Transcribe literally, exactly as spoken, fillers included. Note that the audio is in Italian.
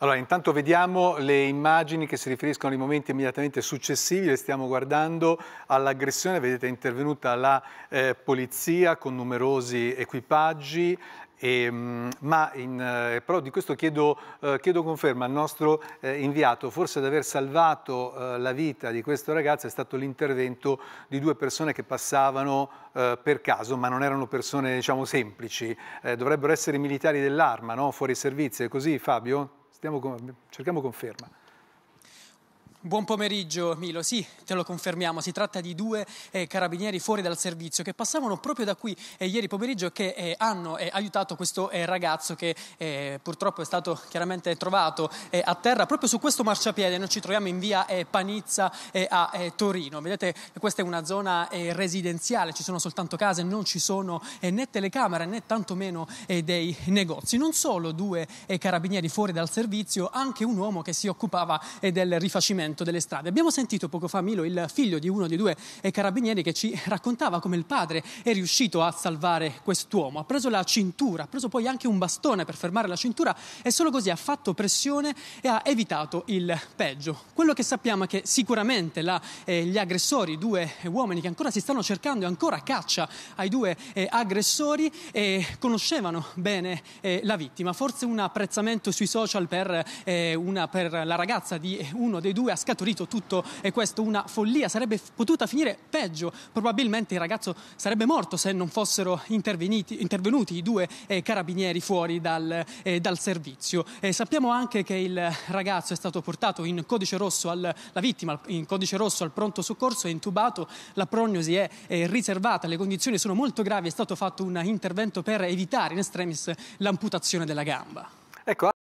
Allora, intanto vediamo le immagini che si riferiscono ai momenti immediatamente successivi, le stiamo guardando all'aggressione, vedete è intervenuta la eh, polizia con numerosi equipaggi, e, ma in, eh, però di questo chiedo, eh, chiedo conferma al nostro eh, inviato, forse ad aver salvato eh, la vita di questo ragazzo è stato l'intervento di due persone che passavano eh, per caso, ma non erano persone diciamo semplici, eh, dovrebbero essere militari dell'arma, no? Fuori servizio, è così Fabio? Stiamo con... cerchiamo conferma. Buon pomeriggio Milo, sì, te lo confermiamo, si tratta di due eh, carabinieri fuori dal servizio che passavano proprio da qui eh, ieri pomeriggio, che eh, hanno eh, aiutato questo eh, ragazzo che eh, purtroppo è stato chiaramente trovato eh, a terra proprio su questo marciapiede. Noi ci troviamo in via eh, Panizza eh, a eh, Torino, vedete questa è una zona eh, residenziale, ci sono soltanto case, non ci sono eh, né telecamere né tantomeno eh, dei negozi. Non solo due eh, carabinieri fuori dal servizio, anche un uomo che si occupava eh, del rifacimento delle strade. Abbiamo sentito poco fa, Milo, il figlio di uno dei due carabinieri che ci raccontava come il padre è riuscito a salvare quest'uomo. Ha preso la cintura, ha preso poi anche un bastone per fermare la cintura e solo così ha fatto pressione e ha evitato il peggio. Quello che sappiamo è che sicuramente la, eh, gli aggressori, due uomini che ancora si stanno cercando e ancora caccia ai due eh, aggressori, eh, conoscevano bene eh, la vittima. Forse un apprezzamento sui social per, eh, una, per la ragazza di uno dei due ha scaturito tutto e questo, una follia, sarebbe potuta finire peggio, probabilmente il ragazzo sarebbe morto se non fossero intervenuti, intervenuti i due eh, carabinieri fuori dal, eh, dal servizio. Eh, sappiamo anche che il ragazzo è stato portato in codice rosso, al, la vittima in codice rosso al pronto soccorso, è intubato, la prognosi è eh, riservata, le condizioni sono molto gravi, è stato fatto un intervento per evitare in estremis l'amputazione della gamba. Ecco.